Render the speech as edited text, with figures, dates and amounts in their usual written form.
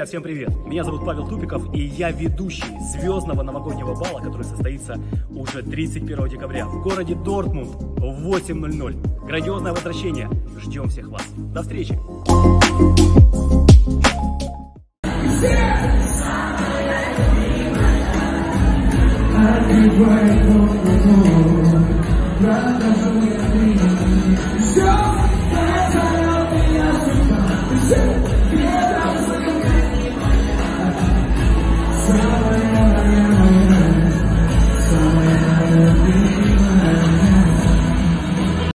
Друзья, всем привет! Меня зовут Павел Тупиков, и я ведущий Звёздного Новогоднего Бала, который состоится уже 31 декабря в городе Дортмунд в 8:00. Грандиозное возвращение. Ждем всех вас. До встречи!